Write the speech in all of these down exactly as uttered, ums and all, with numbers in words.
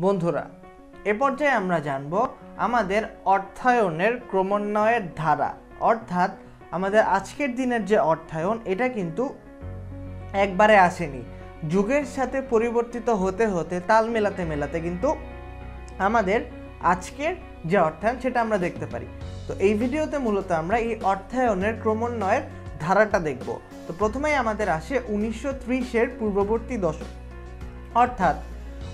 बंधुरा ए पर्याये आमरा जानबो आमादेर अर्थायनेर क्रमन्वयेर धारा अर्थात आमादेर आजकेर दिनेर जे अर्थायन एटा किन्तु एकबारे आसेनी जुगेर साथे परिवर्तित होते होते ताल मेलाते मेलाते किन्तु आमादेर आजकेर जे अर्थायन सेटा आमरा देखते पारी। तो एई भिडियोते मूलत आमरा एई अर्थायनेर क्रमन्वयेर धाराटा देखबो। तो प्रथमेई आमादेर आसे उन्नीसश त्रिश एर पूर्ववर्ती दशक अर्थात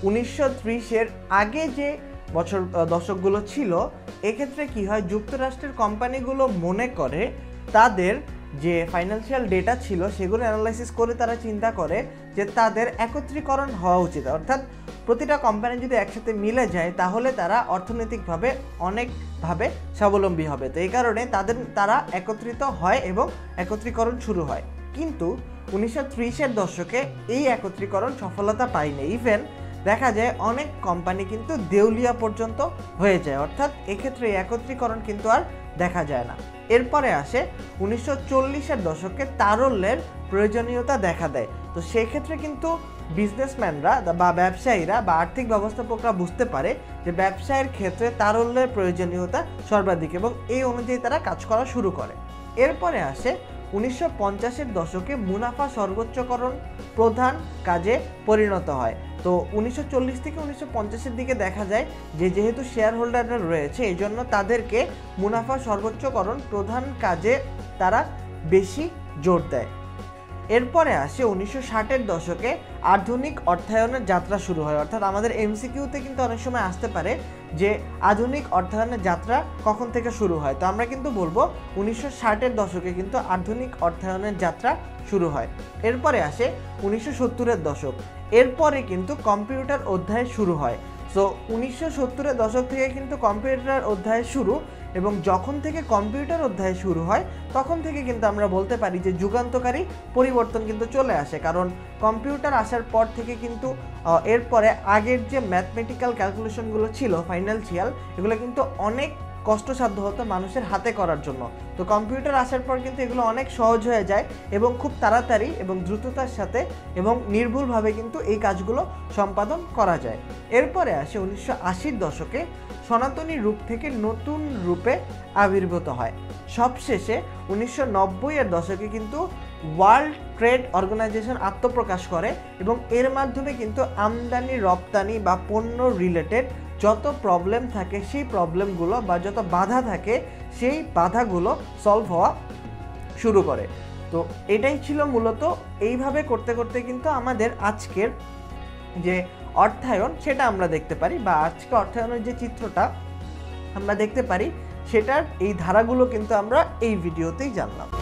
उन्नीसश त्रिश एर आगे जे बछर दशकगुलो छिलो एई क्षेत्रे कि हय जुक्तराष्ट्रेर कोम्पानिगुलो मने करे तादेर जे फाइनान्शियल डेटा छिलो सेगुलो एनालाइसिस करे तारा चिंता करे जे तादेर एकत्रीकरण हवा उचित अर्थात प्रतिटा कोम्पानि जोदि एकसाथे मिले जाय ताहले तारा अर्थनैतिकभावे अनेक भावे स्वाबलम्बी हबे। तो एई कारणे तादेर तारा एकत्रित हय एबं एकत्रीकरण शुरू हय किन्तु उन्नीसश त्रिश एर दशके एई एकत्रीकरण सफलता पायनि। इभेन देखा जाए अनेक कोम्पानी किन्तु देउलिया पर्यन्त हो जाए अर्थात एक क्षेत्रे एकत्रीकरण किन्तु आर देखा जाए ना। एरपरे आसे उन्नीसश चल्लिश एर दशके तारल्येर प्रयोजनीयता देखा देय। तो सेई क्षेत्रे किन्तु बिजनेसमैनरा बा व्यवसायीरा बा आर्थिक व्यवस्थापकरा बुझते पारे जे व्यवसायेर क्षेत्रे तारल्येर प्रयोजनीयता सर्वाधिक एबं एई अनुयायी तारा काज करा शुरू करे। एरपरे आसे उन्नीसश पचाश एर दशके मुनाफा सर्वोच्चकरण प्रधान काजे परिणत हय। तो उन्नीसश चल्लिश थेके उन्नीसश पचाश एर दिके देखा जाए जे जेहेतु शेयर होल्डाररा रयेछे एजोन्नो तादेरके मुनाफा सर्वोच्चकरण प्रधान काजे तारा बेशी जोर देय। एरपरे आसे उन्नीसश षाट एर दशके आधुनिक अर्थायनेर यात्रा शुरू हय अर्थात आमादेर एमसिकिउते किन्तु अनेक समय आसते पारे जे आधुनिक अर्थायनेर यात्रा कखन थेके शुरू हय। तो आमरा किन्तु बोलबो उन्नीसश षाट एर दशके किन्तु आधुनिक अर्थायनेर यात्रा शुरू हय। एरपरे आसे उन्नीसश सत्तर एर दशक एरपरे किन्तु कम्पिउटार अध्याय शुरू हय। सो उन्नीसश सत्तर एर दशक थेके किन्तु कम्पिउटार अध्याय शुरू এবং যখন থেকে কম্পিউটার অধ্যায় শুরু হয় তখন থেকে কিন্তু আমরা বলতে পারি যে যুগান্তকারী পরিবর্তন কিন্তু চলে আসে কারণ কম্পিউটার আসার পর থেকে কিন্তু এরপরে আগের যে ম্যাথমেটিক্যাল ক্যালকুলেশনগুলো ছিল ফাইনান্সিয়াল এগুলো কিন্তু অনেক কষ্টসাধ্য হতো মানুষের হাতে করার জন্য। তো কম্পিউটার আসার পর কিন্তু এগুলো অনেক সহজ হয়ে যায় এবং খুব তাড়াতাড়ি এবং দ্রুততার সাথে এবং নির্ভুলভাবে কিন্তু এই কাজগুলো সম্পাদন করা যায়। এরপরে আসে উনিশশো আশির দশকে সনাতনী রূপ থেকে নতুন রূপে আবির্ভূত হয়। সবশেষে উনিশশো নব্বই এর দশকে কিন্তু ওয়ার্ল্ড ট্রেড অর্গানাইজেশন আত্মপ্রকাশ করে এবং এর মাধ্যমে কিন্তু আমদানি রপ্তানি বা পণ্য রিলেটেড যত প্রবলেম থাকে সেই প্রবলেমগুলো বা যত বাধা থাকে সেই বাধাগুলো সলভ হওয়া শুরু করে। তো এটাই ছিল মূলত এইভাবে করতে করতে কিন্তু আমাদের আজকের যে অর্থায়ন সেটা আমরা দেখতে পারি বা আজকে অর্থায়নের যে চিত্রটা আমরা দেখতে পারি সেটার এই ধারাগুলো কিন্তু আমরা এই ভিডিওতেই জানলাম।